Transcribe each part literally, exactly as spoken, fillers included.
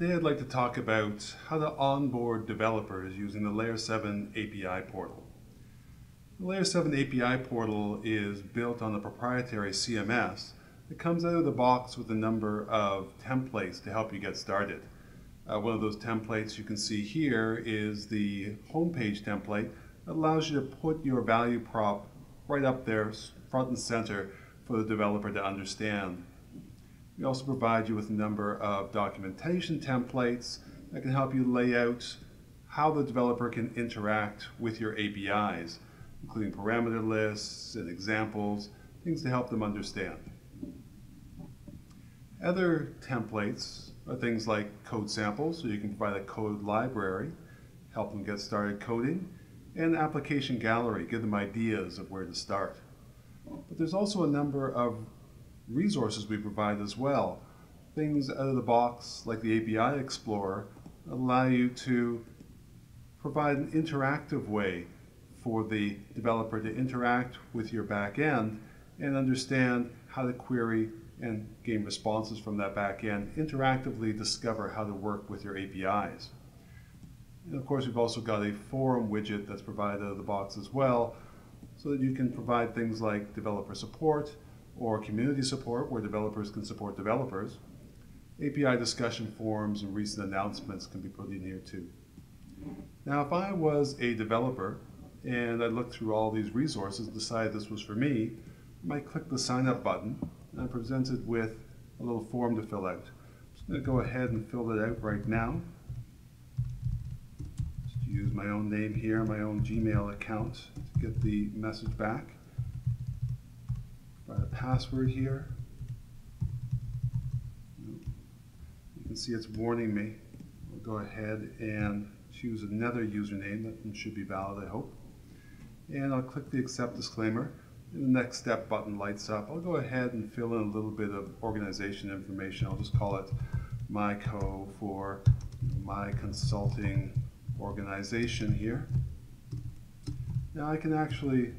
Today I'd like to talk about how to onboard developers using the Layer seven A P I Portal. The Layer seven A P I Portal is built on the proprietary C M S that comes out of the box with a number of templates to help you get started. Uh, one of those templates you can see here is the homepage template that allows you to put your value prop right up there, front and center, for the developer to understand. We also provide you with a number of documentation templates that can help you lay out how the developer can interact with your A P Is, including parameter lists and examples, things to help them understand. Other templates are things like code samples, so you can provide a code library, help them get started coding, and application gallery, give them ideas of where to start. But there's also a number of resources we provide as well. Things out of the box like the A P I Explorer allow you to provide an interactive way for the developer to interact with your back end and understand how to query and gain responses from that back end, interactively discover how to work with your A P Is. And of course, we've also got a forum widget that's provided out of the box as well, so that you can provide things like developer support, or community support where developers can support developers. A P I discussion forums and recent announcements can be put in here too. Now, if I was a developer and I looked through all these resources and decided this was for me, I might click the sign up button and I'm presented with a little form to fill out. I'm just going to go ahead and fill it out right now. Just use my own name here, my own Gmail account to get the message back. A password here. You can see it's warning me. I'll go ahead and choose another username that should be valid, I hope. And I'll click the accept disclaimer. And the next step button lights up. I'll go ahead and fill in a little bit of organization information. I'll just call it MyCo for my consulting organization here. Now I can actually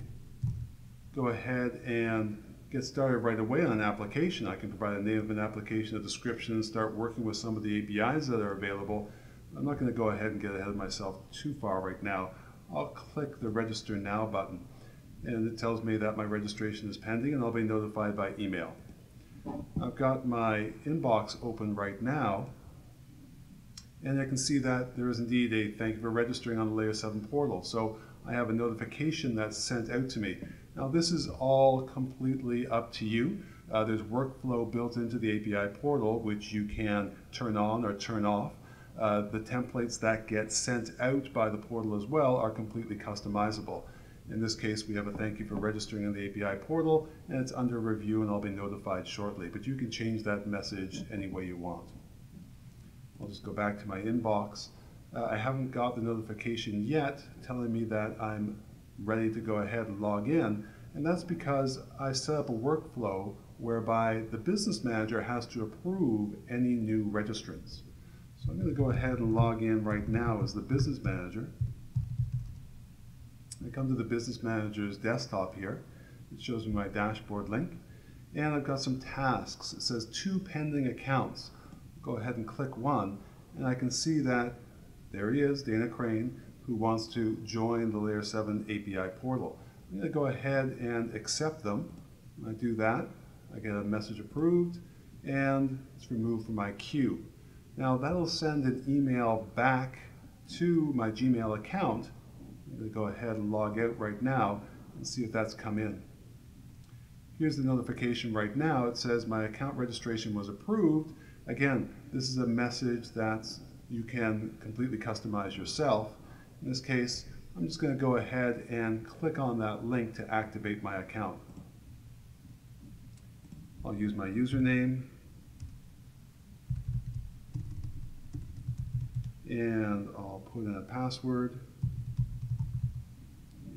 go ahead and get started right away on an application. I can provide a name of an application, a description, and start working with some of the A P Is that are available. I'm not going to go ahead and get ahead of myself too far right now. I'll click the Register Now button, and it tells me that my registration is pending, and I'll be notified by email. I've got my inbox open right now, and I can see that there is indeed a thank you for registering on the Layer seven portal. So I have a notification that's sent out to me. Now, this is all completely up to you. Uh, there's workflow built into the A P I portal, which you can turn on or turn off. Uh, the templates that get sent out by the portal as well are completely customizable. In this case, we have a thank you for registering on the A P I portal, and it's under review, and I'll be notified shortly. But you can change that message any way you want. I'll just go back to my inbox. Uh, I haven't got the notification yet telling me that I'm ready to go ahead and log in, and that's because I set up a workflow whereby the business manager has to approve any new registrants. So I'm going to go ahead and log in right now as the business manager. I come to the business manager's desktop here. It shows me my dashboard link, and I've got some tasks. It says two pending accounts. Go ahead and click one, and I can see that there he is, Dana Crane, who wants to join the Layer seven A P I portal. I'm going to go ahead and accept them. When I do that, I get a message approved, and it's removed from my queue. Now that'll send an email back to my Gmail account. I'm going to go ahead and log out right now and see if that's come in. Here's the notification right now. It says my account registration was approved. Again, this is a message that you can completely customize yourself. In this case, I'm just going to go ahead and click on that link to activate my account. I'll use my username, and I'll put in a password,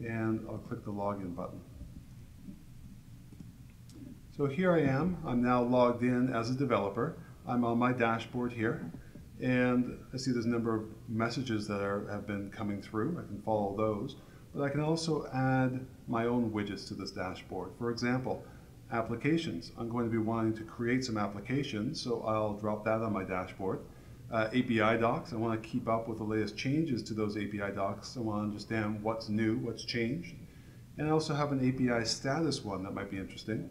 and I'll click the login button. So here I am. I'm now logged in as a developer. I'm on my dashboard here, and I see there's a number of messages that are, have been coming through. I can follow those, but I can also add my own widgets to this dashboard. For example, applications. I'm going to be wanting to create some applications, so I'll drop that on my dashboard. uh, A P I docs. I want to keep up with the latest changes to those A P I docs. I want to understand what's new, what's changed. And I also have an A P I status one that might be interesting.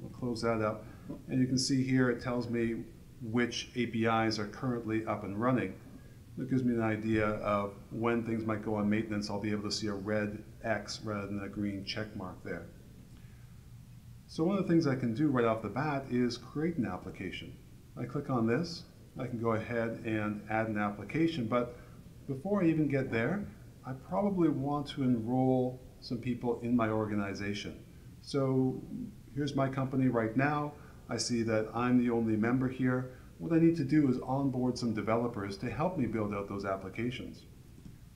We'll close that up. And you can see here it tells me which A P Is are currently up and running. That gives me an idea of when things might go on maintenance. I'll be able to see a red X rather than a green check mark there. So one of the things I can do right off the bat is create an application. I click on this. I can go ahead and add an application. But before I even get there, I probably want to enroll some people in my organization. So here's my company right now. I see that I'm the only member here. What I need to do is onboard some developers to help me build out those applications.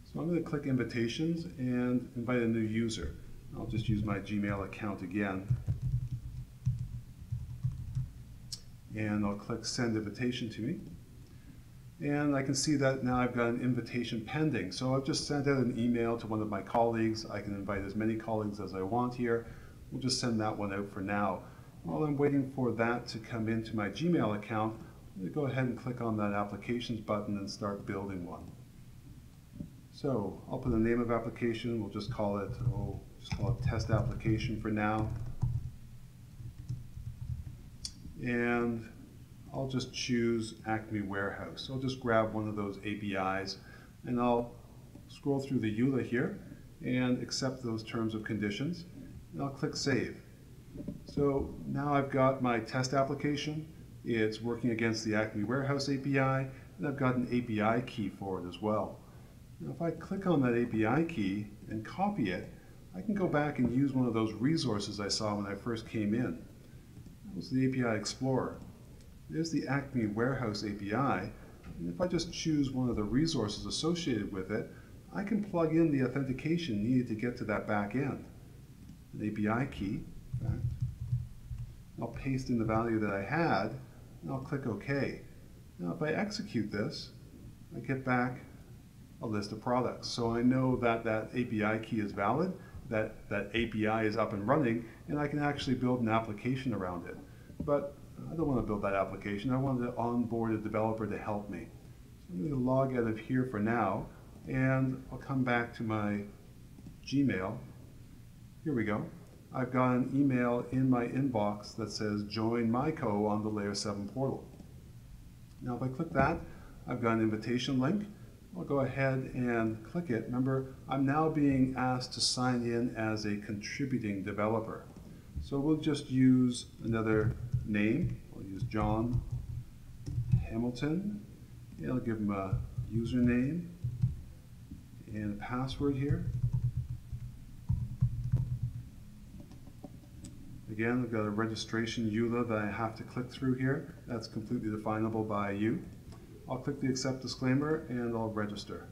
So I'm going to click invitations and invite a new user. I'll just use my Gmail account again. And I'll click send invitation to me. And I can see that now I've got an invitation pending. So I've just sent out an email to one of my colleagues. I can invite as many colleagues as I want here. We'll just send that one out for now. While I'm waiting for that to come into my Gmail account, I'm going to go ahead and click on that applications button and start building one. So I'll put a name of application. We'll just call it, oh, just call it test application for now. And I'll just choose Acme Warehouse. So I'll just grab one of those A P Is and I'll scroll through the EULA here and accept those terms of conditions. And I'll click save. So now I've got my test application. It's working against the Acme Warehouse A P I, and I've got an A P I key for it as well. Now if I click on that A P I key and copy it, I can go back and use one of those resources I saw when I first came in. That was the A P I Explorer. There's the Acme Warehouse A P I, and if I just choose one of the resources associated with it, I can plug in the authentication needed to get to that back end. An A P I key. Back. I'll paste in the value that I had, and I'll click OK. Now if I execute this, I get back a list of products. So I know that that A P I key is valid, that that A P I is up and running, and I can actually build an application around it. But I don't want to build that application. I wanted to onboard a developer to help me. So I'm going to log out of here for now, and I'll come back to my Gmail. Here we go. I've got an email in my inbox that says join MyCo on the Layer seven portal. Now if I click that, I've got an invitation link. I'll go ahead and click it. Remember, I'm now being asked to sign in as a contributing developer. So we'll just use another name. I'll use John Hamilton. And I'll give him a username and a password here. Again, I've got a registration EULA that I have to click through here. That's completely definable by you. I'll click the accept disclaimer and I'll register.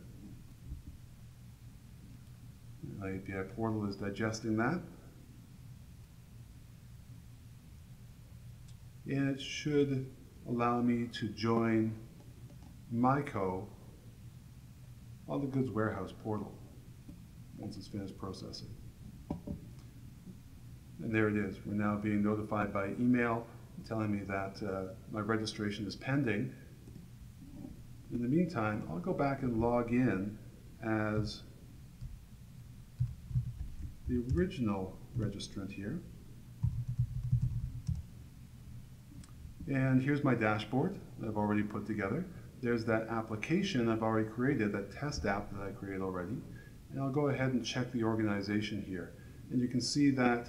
The A P I portal is digesting that. And it should allow me to join MyCo on the Goods Warehouse portal once it's finished processing. And there it is. We're now being notified by email telling me that uh, my registration is pending. In the meantime, I'll go back and log in as the original registrant here. And here's my dashboard that I've already put together. There's that application I've already created, that test app that I created already. And I'll go ahead and check the organization here. And you can see that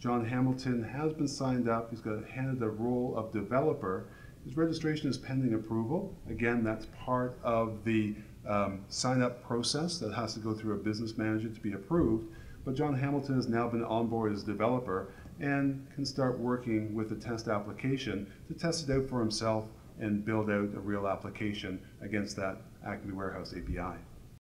John Hamilton has been signed up. He's got handed the role of developer. His registration is pending approval. Again, that's part of the um, sign-up process that has to go through a business manager to be approved. But John Hamilton has now been onboarded as developer and can start working with the test application to test it out for himself and build out a real application against that Acme Warehouse A P I.